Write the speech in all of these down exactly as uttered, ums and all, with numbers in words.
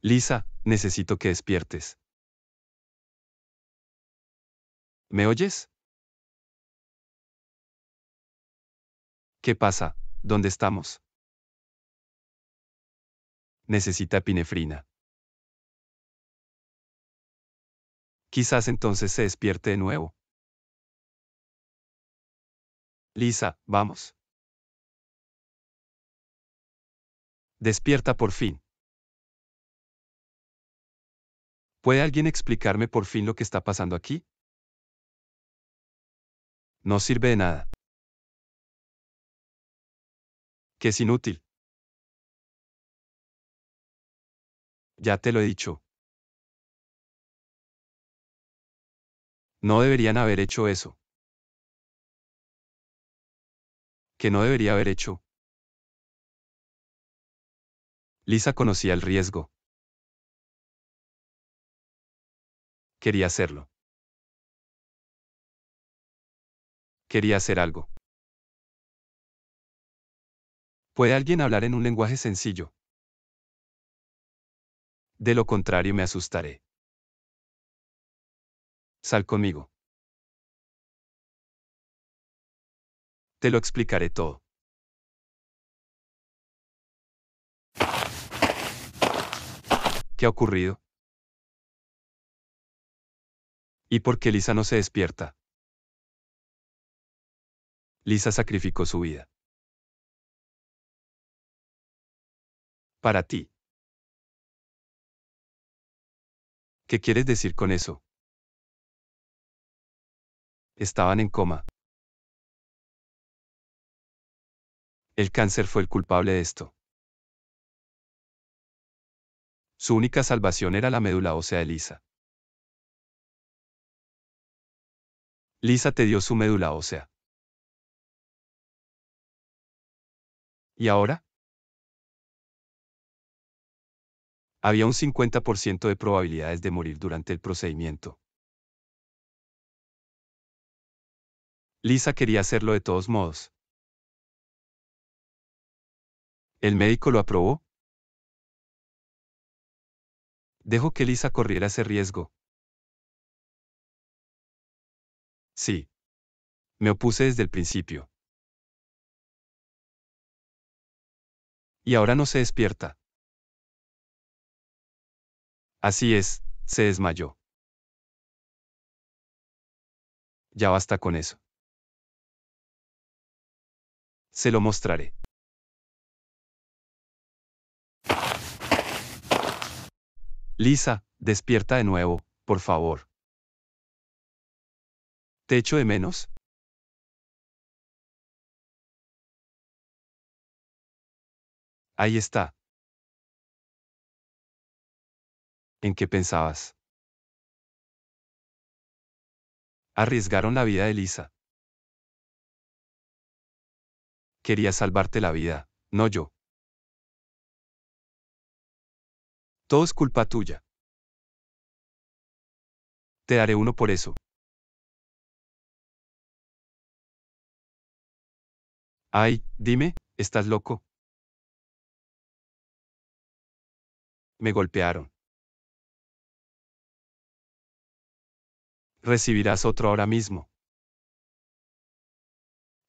Lisa, necesito que despiertes. ¿Me oyes? ¿Qué pasa? ¿Dónde estamos? Necesita epinefrina. Quizás entonces se despierte de nuevo. Lisa, vamos. Despierta por fin. ¿Puede alguien explicarme por fin lo que está pasando aquí? No sirve de nada. Que es inútil. Ya te lo he dicho. No deberían haber hecho eso. Que no debería haber hecho. Lisa conocía el riesgo. Quería hacerlo. Quería hacer algo. ¿Puede alguien hablar en un lenguaje sencillo? De lo contrario me asustaré. Sal conmigo. Te lo explicaré todo. ¿Qué ha ocurrido? ¿Y por qué Lisa no se despierta? Lisa sacrificó su vida. Para ti. ¿Qué quieres decir con eso? Estaban en coma. El cáncer fue el culpable de esto. Su única salvación era la médula ósea de Lisa. Lisa te dio su médula ósea. ¿Y ahora? Había un cincuenta por ciento de probabilidades de morir durante el procedimiento. Lisa quería hacerlo de todos modos. ¿El médico lo aprobó? ¿Dejó que Lisa corriera ese riesgo? Sí. Me opuse desde el principio. Y ahora no se despierta. Así es, se desmayó. Ya basta con eso. Se lo mostraré. Lisa, despierta de nuevo, por favor. ¿Te echo de menos? Ahí está. ¿En qué pensabas? Arriesgaron la vida de Lisa. Quería salvarte la vida, no yo. Todo es culpa tuya. Te daré uno por eso. Ay, dime, ¿estás loco? Me golpearon. Recibirás otro ahora mismo.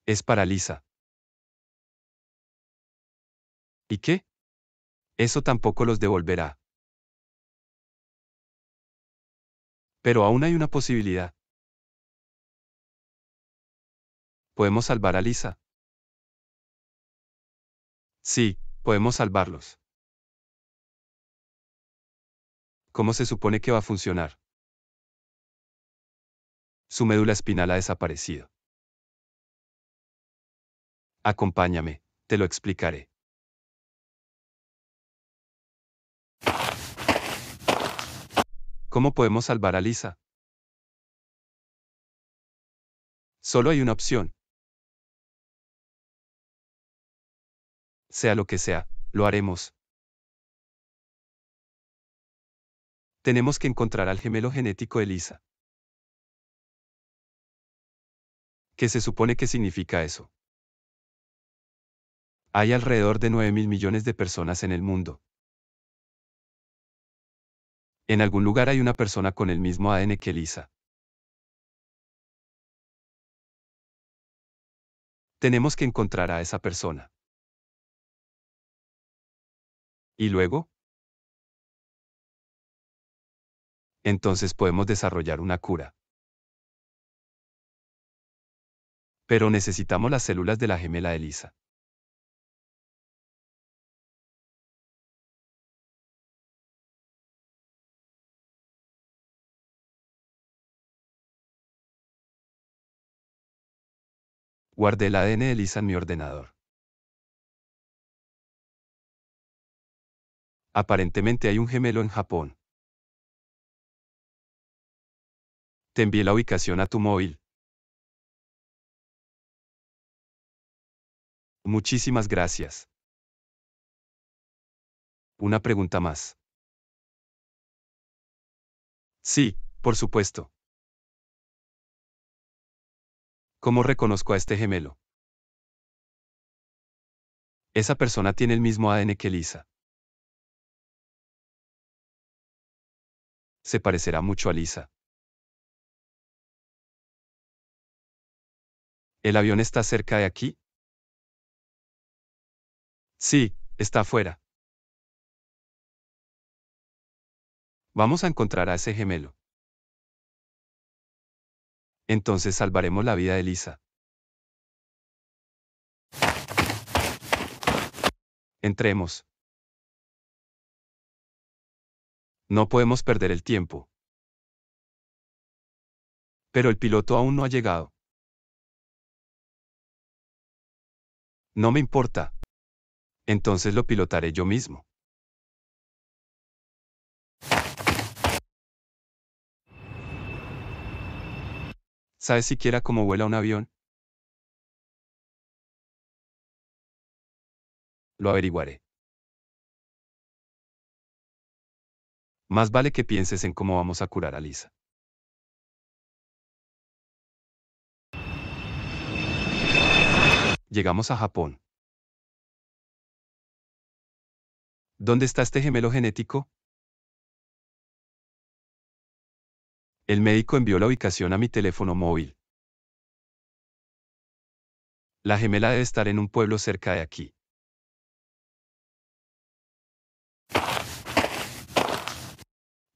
Es para Lisa. ¿Y qué? Eso tampoco los devolverá. Pero aún hay una posibilidad. ¿Podemos salvar a Lisa? Sí, podemos salvarlos. ¿Cómo se supone que va a funcionar? Su médula espinal ha desaparecido. Acompáñame, te lo explicaré. ¿Cómo podemos salvar a Lisa? Solo hay una opción. Sea lo que sea, lo haremos. Tenemos que encontrar al gemelo genético de Lisa. ¿Qué se supone que significa eso? Hay alrededor de nueve mil millones de personas en el mundo. En algún lugar hay una persona con el mismo A D N que Lisa. Tenemos que encontrar a esa persona. ¿Y luego? Entonces podemos desarrollar una cura. Pero necesitamos las células de la gemela de Lisa. Guardé el A D N de Lisa en mi ordenador. Aparentemente hay un gemelo en Japón. Te envié la ubicación a tu móvil. Muchísimas gracias. Una pregunta más. Sí, por supuesto. ¿Cómo reconozco a este gemelo? Esa persona tiene el mismo A D N que Lisa. Se parecerá mucho a Lisa. ¿El avión está cerca de aquí? Sí, está afuera. Vamos a encontrar a ese gemelo. Entonces salvaremos la vida de Lisa. Entremos. No podemos perder el tiempo. Pero el piloto aún no ha llegado. No me importa. Entonces lo pilotaré yo mismo. ¿Sabes siquiera cómo vuela un avión? Lo averiguaré. Más vale que pienses en cómo vamos a curar a Lisa. Llegamos a Japón. ¿Dónde está este gemelo genético? El médico envió la ubicación a mi teléfono móvil. La gemela debe estar en un pueblo cerca de aquí.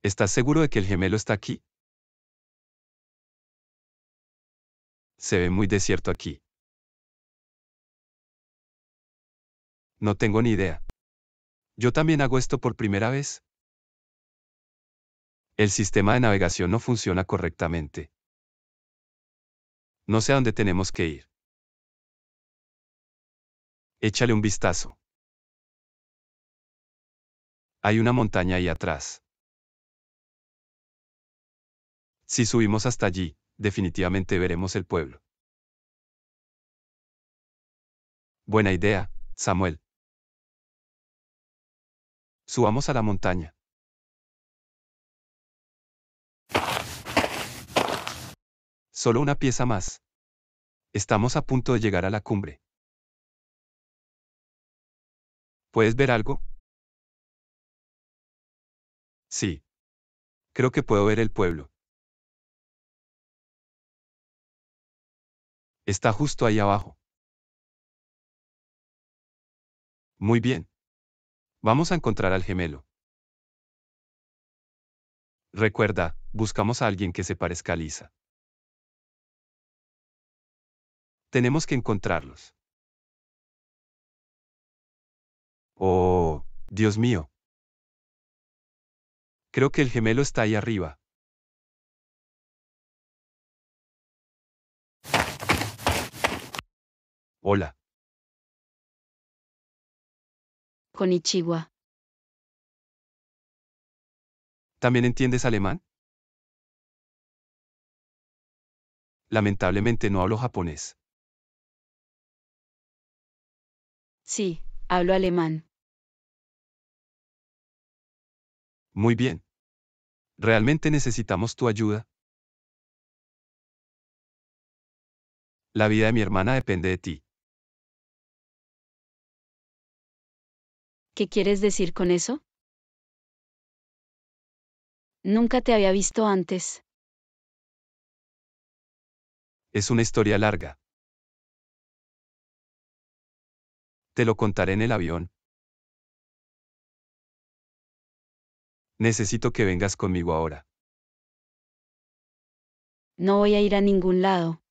¿Estás seguro de que el gemelo está aquí? Se ve muy desierto aquí. No tengo ni idea. Yo también hago esto por primera vez. El sistema de navegación no funciona correctamente. No sé a dónde tenemos que ir. Échale un vistazo. Hay una montaña ahí atrás. Si subimos hasta allí, definitivamente veremos el pueblo. Buena idea, Samuel. Subamos a la montaña. Solo una pieza más. Estamos a punto de llegar a la cumbre. ¿Puedes ver algo? Sí. Creo que puedo ver el pueblo. Está justo ahí abajo. Muy bien. Vamos a encontrar al gemelo. Recuerda, buscamos a alguien que se parezca a Lisa. Tenemos que encontrarlos. Oh, Dios mío. Creo que el gemelo está ahí arriba. Hola. Konnichiwa. ¿También entiendes alemán? Lamentablemente no hablo japonés. Sí, hablo alemán. Muy bien. ¿Realmente necesitamos tu ayuda? La vida de mi hermana depende de ti. ¿Qué quieres decir con eso? Nunca te había visto antes. Es una historia larga. Te lo contaré en el avión. Necesito que vengas conmigo ahora. No voy a ir a ningún lado.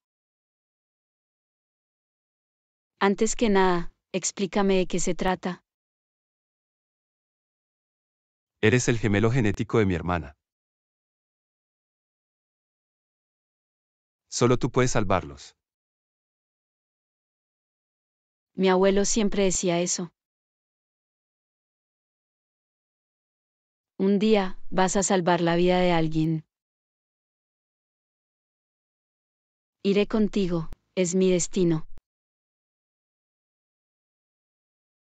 Antes que nada, explícame de qué se trata. Eres el gemelo genético de mi hermana. Solo tú puedes salvarlos. Mi abuelo siempre decía eso. Un día, vas a salvar la vida de alguien. Iré contigo, es mi destino.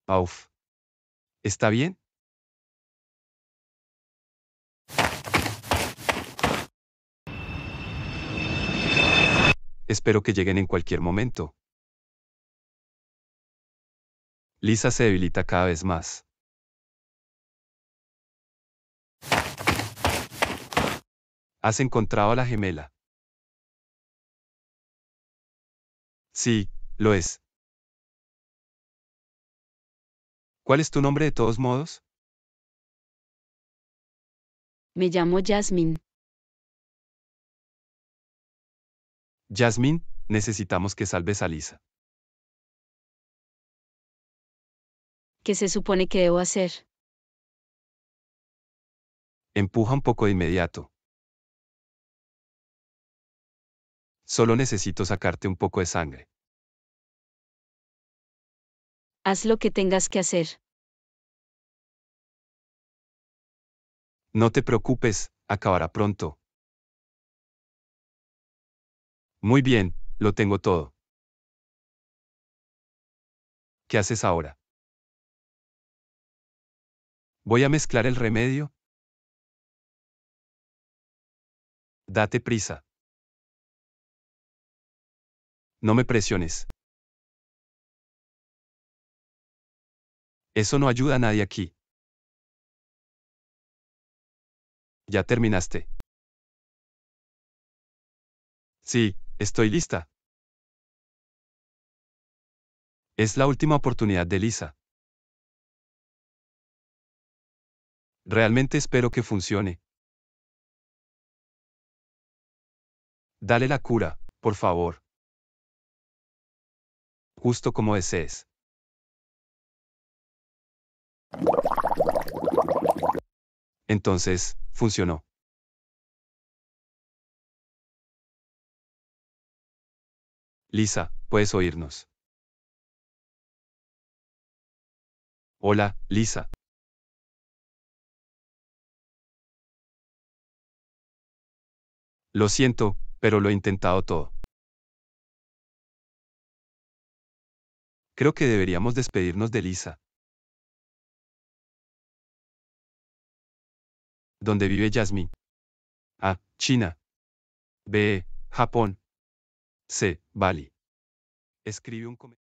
Auf. ¿Está bien? Espero que lleguen en cualquier momento. Lisa se debilita cada vez más. ¿Has encontrado a la gemela? Sí, lo es. ¿Cuál es tu nombre de todos modos? Me llamo Jasmine. Jasmine, necesitamos que salves a Lisa. ¿Qué se supone que debo hacer? Empuja un poco de inmediato. Solo necesito sacarte un poco de sangre. Haz lo que tengas que hacer. No te preocupes, acabará pronto. Muy bien, lo tengo todo. ¿Qué haces ahora? ¿Voy a mezclar el remedio? Date prisa. No me presiones. Eso no ayuda a nadie aquí. ¿Ya terminaste? Sí, estoy lista. Es la última oportunidad de Lisa. Realmente espero que funcione. Dale la cura, por favor. Justo como desees. Entonces, funcionó. Lisa, ¿puedes oírnos? Hola, Lisa. Lo siento, pero lo he intentado todo. Creo que deberíamos despedirnos de Lisa. ¿Dónde vive Jasmine? A. China. B. Japón. C. Bali. Escribe un comentario.